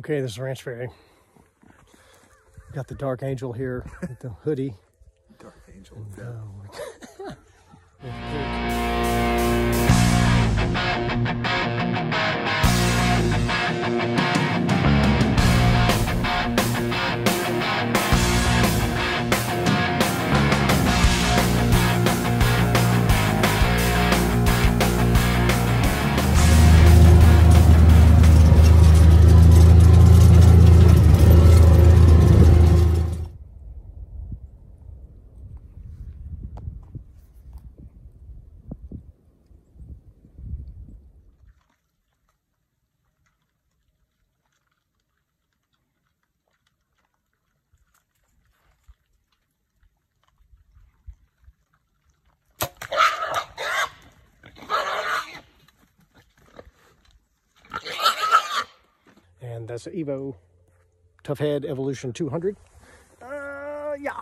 Okay, this is Ranch Fairy. Got the Dark Angel here with the hoodie. Dark Angel. And that's an Evo Tuffhead Evolution 200. Yeah.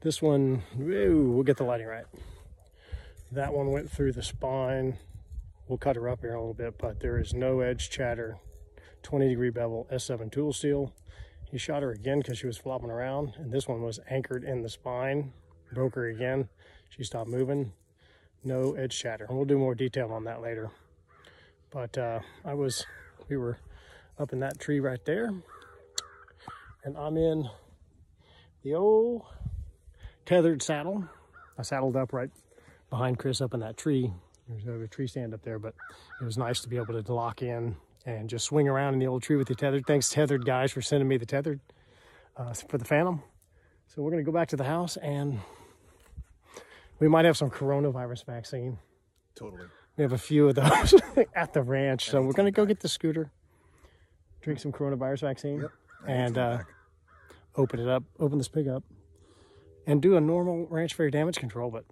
This one, we'll get the lighting right. That one went through the spine. We'll cut her up here in a little bit, but there is no edge chatter. 20-degree bevel, S7 tool steel. He shot her again because she was flopping around, and this one was anchored in the spine. Broke her again. She stopped moving. No edge chatter. And we'll do more detail on that later. But we were up in that tree right there, and I'm in the old tethered saddle. I saddled up right behind Chris up in that tree. There's another tree stand up there, but it was nice to be able to lock in and just swing around in the old tree with the tethered. Thanks, tethered guys, for sending me the tethered for the Phantom. So we're going to go back to the house, and we might have some coronavirus vaccine. Totally. We have a few of those at the ranch, so we're going to go get the scooter, drink some coronavirus vaccine, and open it up, open this pig up, and do a normal Ranch Fairy damage control, but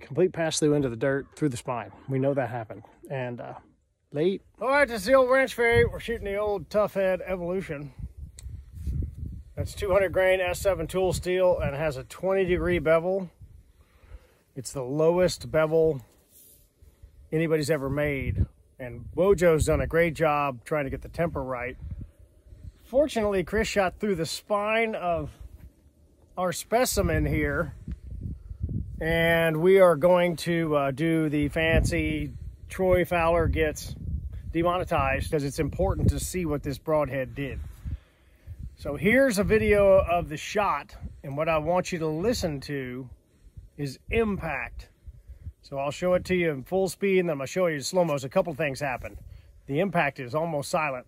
complete pass-through into the dirt through the spine. We know that happened. And late. All right, this is the old Ranch Fairy. We're shooting the old Tuffhead Evolution. That's 200 grain S7 tool steel, and it has a 20-degree bevel. It's the lowest bevel anybody's ever made, and Wojo's done a great job trying to get the temper right. Fortunately, Chris shot through the spine of our specimen here, and we are going to do the fancy Troy Fowler gets demonetized, because it's important to see what this broadhead did. So here's a video of the shot, and what I want you to listen to is impact. So I'll show it to you in full speed, and then I'm going to show you slow-mos. A couple things happened. The impact is almost silent,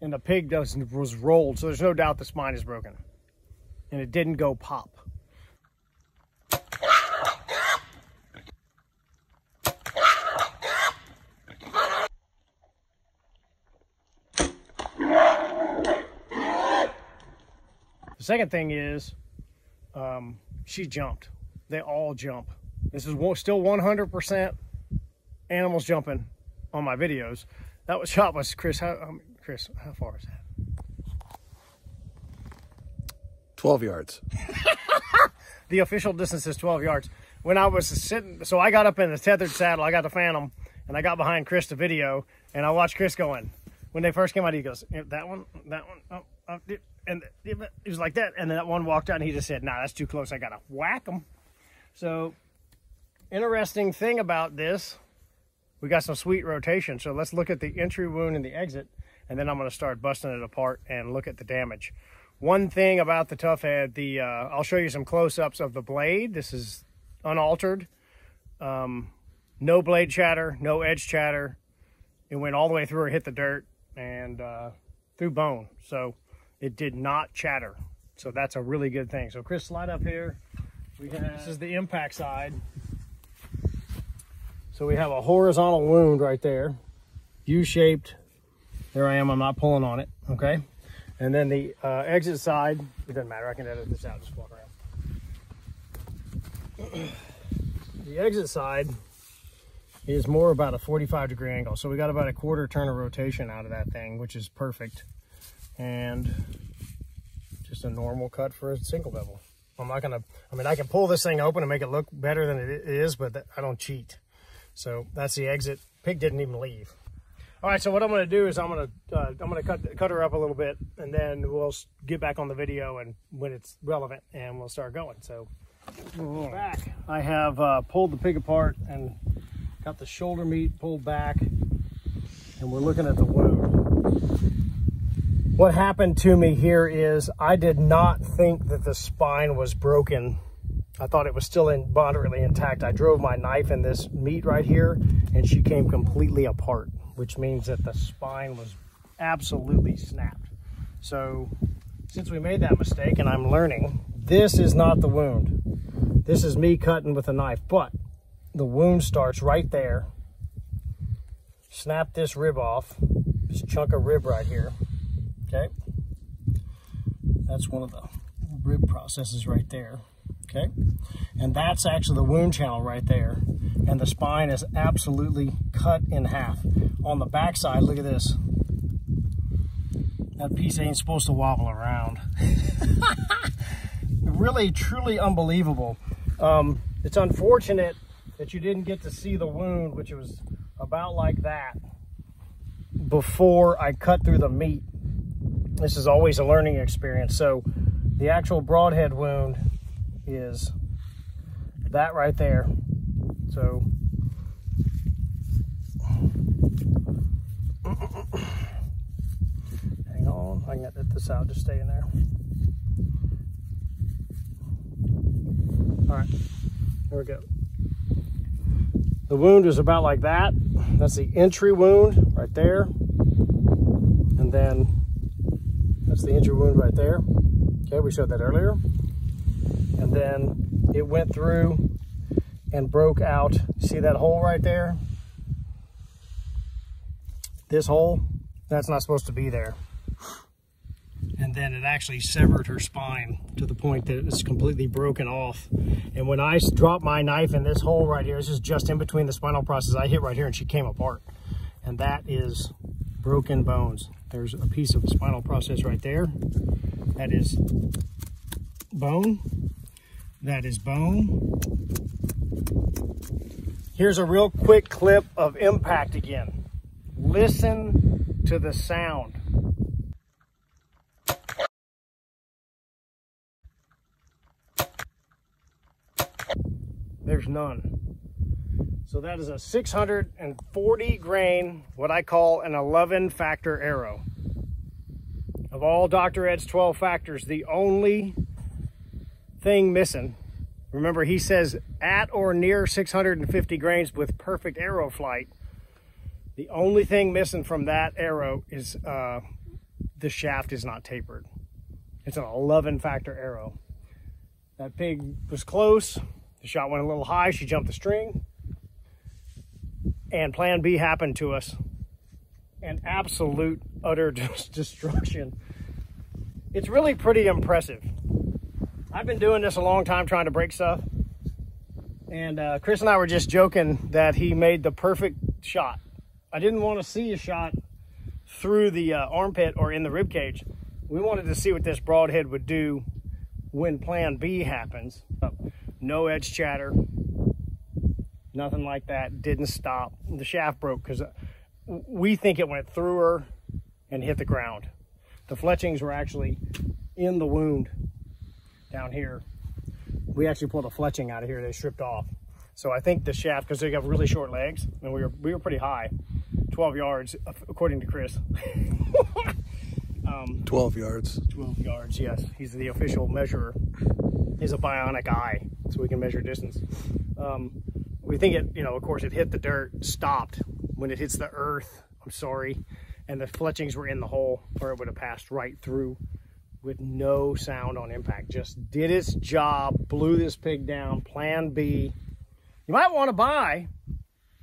and the pig was rolled, so there's no doubt the spine is broken. And it didn't go pop. The second thing is she jumped. They all jump. This is still 100% animals jumping on my videos. That was shot was Chris. Chris, how far is that? 12 yards. The official distance is 12 yards. When I was sitting, so I got up in the tethered saddle. I got the Phantom, and I got behind Chris to video, and I watched Chris going. When they first came out, he goes, that one, and it was like that. And then that one walked out, and he just said, nah, that's too close. I got to whack him. So interesting thing about this, we got some sweet rotation. So let's look at the entry wound and the exit, and then I'm going to start busting it apart and look at the damage. One thing about the Tuffhead, I'll show you some close-ups of the blade. This is unaltered. No blade chatter, no edge chatter. It went all the way through or hit the dirt and through bone. So it did not chatter. So that's a really good thing. So Chris, slide up here. This is the impact side. So we have a horizontal wound right there, U-shaped. There I am, I'm not pulling on it, okay? And then the exit side, it doesn't matter, I can edit this out, just walk around. The exit side is more about a 45-degree angle. So we got about a quarter turn of rotation out of that thing, which is perfect. And just a normal cut for a single bevel. I'm not gonna, I mean, I can pull this thing open and make it look better than it is, but I don't cheat. So that's the exit. Pig didn't even leave. All right, so what I'm going to do is I'm going to cut her up a little bit, and then we'll get back on the video and when it's relevant, and we'll start going. So back, I have pulled the pig apart and got the shoulder meat pulled back, and we're looking at the wound. What happened to me here is I did not think that the spine was broken. I thought it was still moderately intact. I drove my knife in this meat right here, and she came completely apart, which means that the spine was absolutely snapped. So since we made that mistake, and I'm learning, this is not the wound. This is me cutting with a knife, but the wound starts right there. Snap this rib off, this chunk of rib right here, okay? That's one of the rib processes right there. Okay, and that's actually the wound channel right there, and the spine is absolutely cut in half. On the back side, look at this. That piece ain't supposed to wobble around. Really, truly unbelievable. It's unfortunate that you didn't get to see the wound, which was about like that, before I cut through the meat. This is always a learning experience. So the actual broadhead wound is that right there. So hang on, I can edit this out, just stay in there. All right, there we go. The wound is about like that. That's the entry wound right there. And then that's the entry wound right there. Okay, we showed that earlier. And then it went through and broke out. See that hole right there? This hole, that's not supposed to be there. And then it actually severed her spine to the point that it's completely broken off. And when I dropped my knife in this hole right here, this is just in between the spinal process, I hit right here and she came apart. And that is broken bones. There's a piece of the spinal process right there. That is bone. That is bone. Here's a real quick clip of impact again. Listen to the sound. There's none. So that is a 640 grain, what I call an 11 factor arrow. Of all Dr. Ed's 12 factors, the only thing missing, remember he says at or near 650 grains with perfect arrow flight, the only thing missing from that arrow is the shaft is not tapered. It's an 11 factor arrow. That pig was close, the shot went a little high, she jumped the string, and plan B happened to us. An absolute utter destruction. It's really pretty impressive. I've been doing this a long time, trying to break stuff, and Chris and I were just joking that he made the perfect shot. I didn't want to see a shot through the armpit or in the rib cage. We wanted to see what this broadhead would do when plan B happens. No edge chatter, nothing like that. Didn't stop. The shaft broke because we think it went through her and hit the ground. The fletchings were actually in the wound. Down here, we actually pulled a fletching out of here. They stripped off. So I think the shaft, because they got really short legs, and we were pretty high, 12 yards, according to Chris. 12 yards. 12 yards, yes. He's the official measurer. He's a bionic eye, so we can measure distance. We think it, you know, of course, it hit the dirt, stopped. When it hits the earth, I'm sorry, and the fletchings were in the hole, or it would have passed right through with no sound on impact. Just did its job, blew this pig down. Plan B. You might want to buy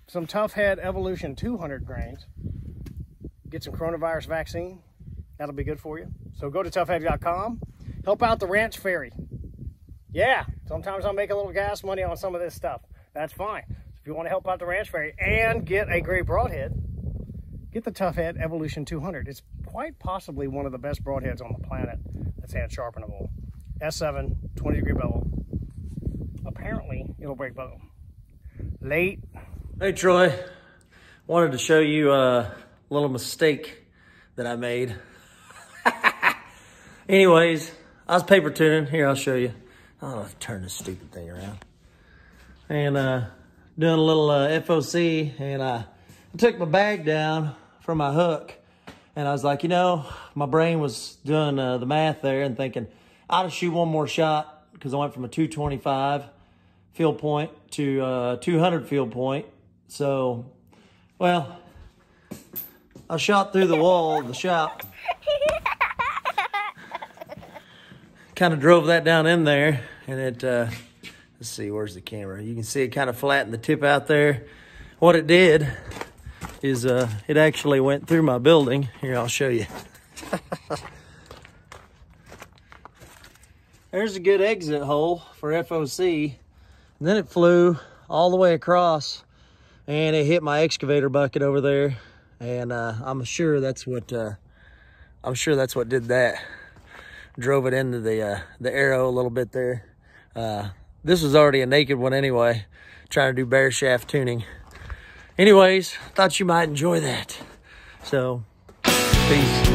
some Tuffhead Evolution 200 grains. Get some coronavirus vaccine. That'll be good for you. So go to tuffhead.com. Help out the Ranch Fairy. Yeah, sometimes I'll make a little gas money on some of this stuff. That's fine. So if you want to help out the Ranch Fairy and get a great broadhead, get the Tuffhead Evolution 200. It's quite possibly one of the best broadheads on the planet that's hand sharpenable. S7, 20 degree bevel. Apparently, it'll break bone. Late. Hey, Troy. Wanted to show you little mistake that I made. Anyways, I was paper tuning. Here, I'll show you. I don't know if I turn this stupid thing around. And doing a little FOC, and I took my bag down from my hook, and I was like, you know, my brain was doing the math there and thinking, I ought to shoot one more shot because I went from a 225 field point to 200 field point. So, well, I shot through the wall of the shop. Kind of drove that down in there, and it, let's see, where's the camera? You can see it kind of flattened the tip out there. What it did is it actually went through my building. Here, I'll show you. There's a good exit hole for FOC. And then it flew all the way across, and it hit my excavator bucket over there. And I'm sure that's what did that. Drove it into the arrow a little bit there. This was already a naked one anyway, trying to do bear shaft tuning. Anyways, thought you might enjoy that. So, peace.